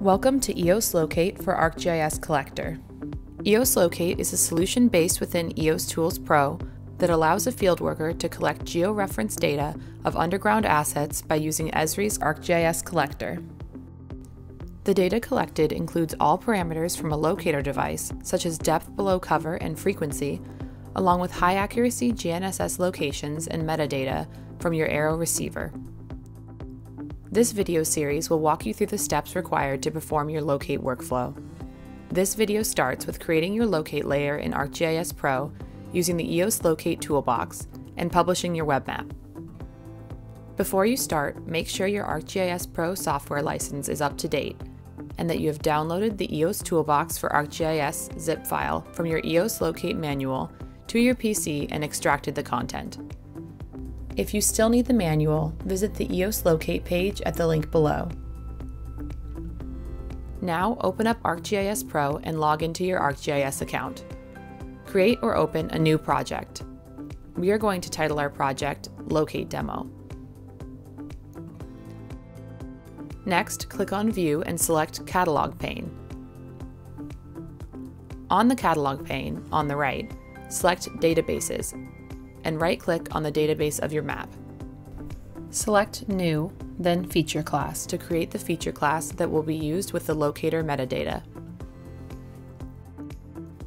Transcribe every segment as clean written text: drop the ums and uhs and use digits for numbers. Welcome to EOS Locate for ArcGIS Collector. EOS Locate is a solution based within EOS Tools Pro that allows a fieldworker to collect georeferenced data of underground assets by using Esri's ArcGIS Collector. The data collected includes all parameters from a locator device, such as depth below cover and frequency, along with high-accuracy GNSS locations and metadata from your Arrow receiver. This video series will walk you through the steps required to perform your locate workflow. This video starts with creating your locate layer in ArcGIS Pro using the EOS Locate toolbox and publishing your web map. Before you start, make sure your ArcGIS Pro software license is up to date and that you have downloaded the EOS Toolbox for ArcGIS zip file from your EOS Locate manual to your PC and extracted the content. If you still need the manual, visit the EOS Locate page at the link below. Now open up ArcGIS Pro and log into your ArcGIS account. Create or open a new project. We are going to title our project Locate Demo. Next, click on View and select Catalog pane. On the Catalog pane, on the right, select Databases, and right-click on the database of your map. Select New, then Feature Class to create the feature class that will be used with the locator metadata.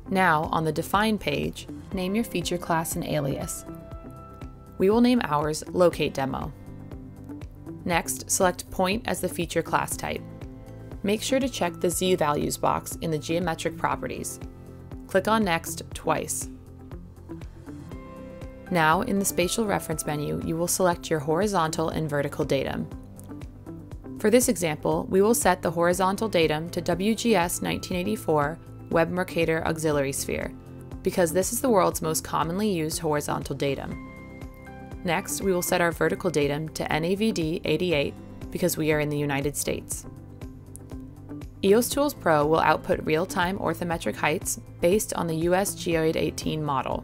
Now, on the Define page, name your feature class an alias. We will name ours Locate Demo. Next, select Point as the feature class type. Make sure to check the Z values box in the geometric properties. Click on Next twice. Now, in the Spatial Reference menu, you will select your horizontal and vertical datum. For this example, we will set the horizontal datum to WGS 1984 Web Mercator Auxiliary Sphere, because this is the world's most commonly used horizontal datum. Next, we will set our vertical datum to NAVD 88, because we are in the United States. EOS Tools Pro will output real-time orthometric heights based on the US Geoid 18 model.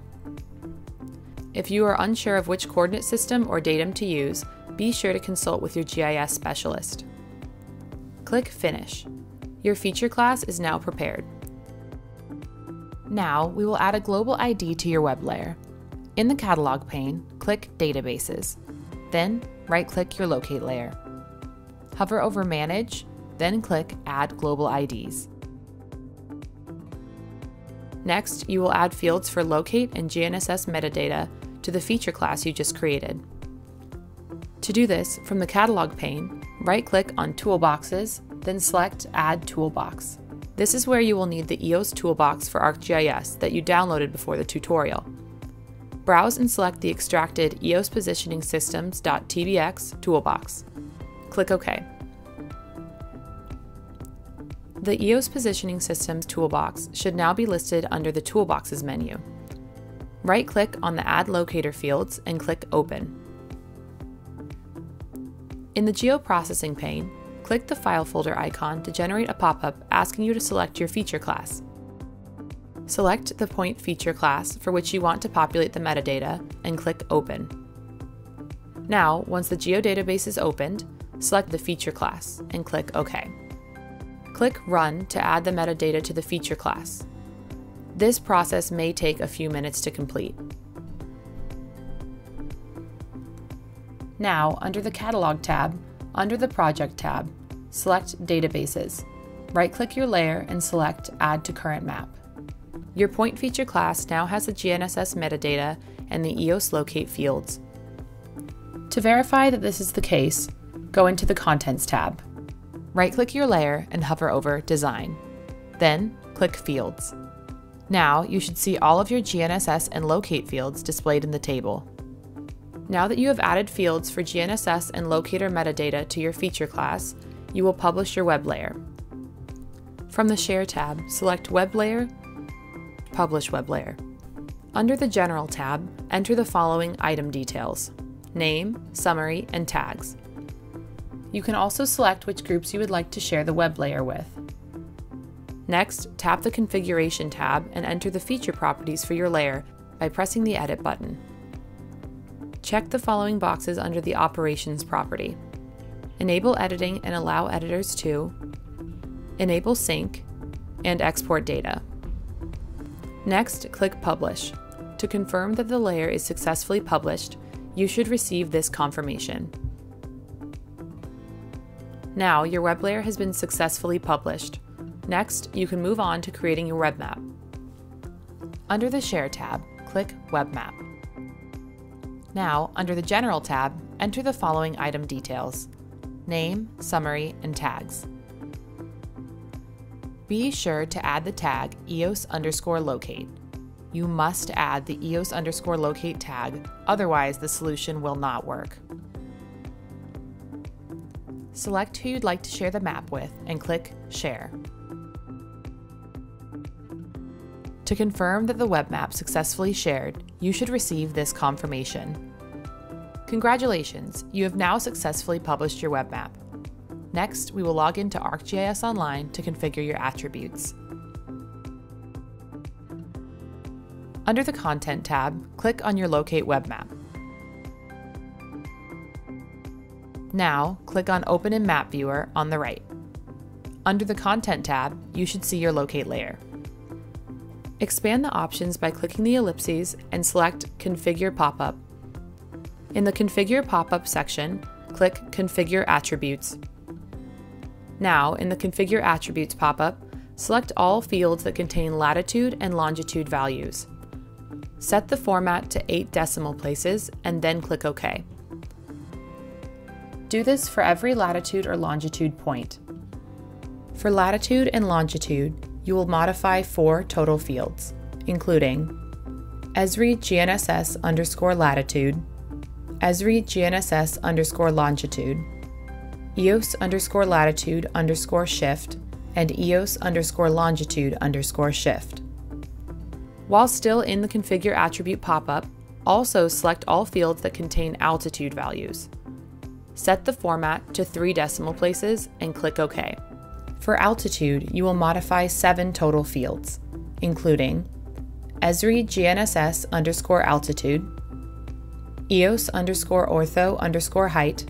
If you are unsure of which coordinate system or datum to use, be sure to consult with your GIS specialist. Click Finish. Your feature class is now prepared. Now, we will add a global ID to your web layer. In the Catalog pane, click Databases, then right-click your Locate layer. Hover over Manage, then click Add Global IDs. Next, you will add fields for Locate and GNSS metadata to the feature class you just created. To do this, from the Catalog pane, right-click on Toolboxes, then select Add Toolbox. This is where you will need the EOS Toolbox for ArcGIS that you downloaded before the tutorial. Browse and select the extracted EOS Positioning Systems.tbx toolbox. Click OK. The EOS Positioning Systems toolbox should now be listed under the Toolboxes menu. Right-click on the Add Locator fields and click Open. In the Geoprocessing pane, click the File folder icon to generate a pop-up asking you to select your feature class. Select the Point feature class for which you want to populate the metadata and click Open. Now, once the GeoDatabase is opened, select the feature class and click OK. Click Run to add the metadata to the feature class. This process may take a few minutes to complete. Now, under the Catalog tab, under the Project tab, select Databases. Right-click your layer and select Add to Current Map. Your Point feature class now has the GNSS metadata and the EOS Locate fields. To verify that this is the case, go into the Contents tab. Right-click your layer and hover over Design. Then, click Fields. Now, you should see all of your GNSS and Locate fields displayed in the table. Now that you have added fields for GNSS and Locator metadata to your feature class, you will publish your web layer. From the Share tab, select Web Layer, Publish Web Layer. Under the General tab, enter the following item details: name, summary, and tags. You can also select which groups you would like to share the web layer with. Next, tap the Configuration tab and enter the feature properties for your layer by pressing the Edit button. Check the following boxes under the Operations property. Enable editing and allow editors to enable sync, and export data. Next, click Publish. To confirm that the layer is successfully published, you should receive this confirmation. Now your web layer has been successfully published. Next, you can move on to creating your web map. Under the Share tab, click Web Map. Now, under the General tab, enter the following item details: name, summary, and tags. Be sure to add the tag EOS_locate. You must add the EOS_locate tag, otherwise the solution will not work. Select who you'd like to share the map with and click Share. To confirm that the web map successfully shared, you should receive this confirmation. Congratulations, you have now successfully published your web map. Next, we will log into ArcGIS Online to configure your attributes. Under the Content tab, click on your Locate web map. Now, click on Open in Map Viewer on the right. Under the Content tab, you should see your Locate layer. Expand the options by clicking the ellipses and select Configure pop-up. In the Configure pop-up section, click Configure Attributes. Now, in the Configure Attributes pop-up, select all fields that contain latitude and longitude values. Set the format to 8 decimal places and then click OK. Do this for every latitude or longitude point. For latitude and longitude, you will modify 4 total fields, including Esri GNSS_latitude, Esri GNSS_longitude, EOS_latitude_shift, and EOS_longitude_shift. While still in the Configure Attribute pop-up, also select all fields that contain altitude values. Set the format to 3 decimal places and click OK. For altitude, you will modify 7 total fields, including Esri GNSS_altitude, EOS_ortho_height,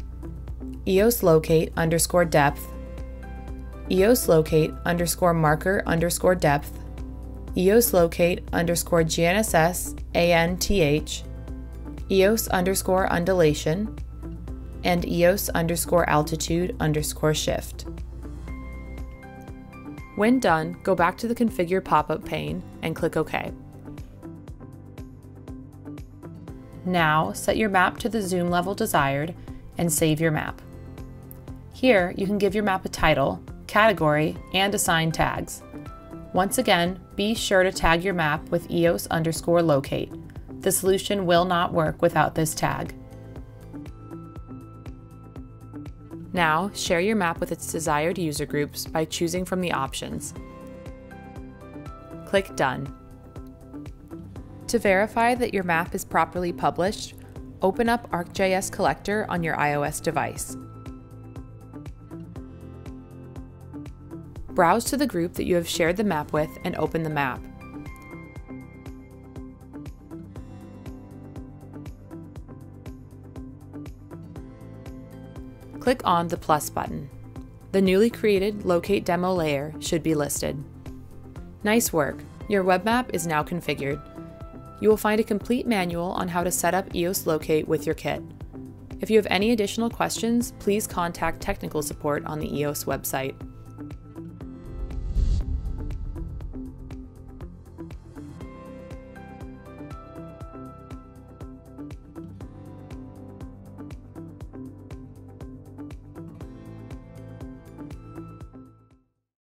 EOS Locate_depth, EOS Locate_marker_depth, EOS Locate_GNSS ANTH, EOS_undulation, and EOS_altitude_shift. When done, go back to the Configure pop-up pane and click OK. Now, set your map to the zoom level desired and save your map. Here, you can give your map a title, category, and assign tags. Once again, be sure to tag your map with EOS_locate. The solution will not work without this tag. Now, share your map with its desired user groups by choosing from the options. Click Done. To verify that your map is properly published, open up ArcGIS Collector on your iOS device. Browse to the group that you have shared the map with and open the map. Click on the plus button. The newly created Locate Demo layer should be listed. Nice work! Your web map is now configured. You will find a complete manual on how to set up EOS Locate with your kit. If you have any additional questions, please contact technical support on the EOS website.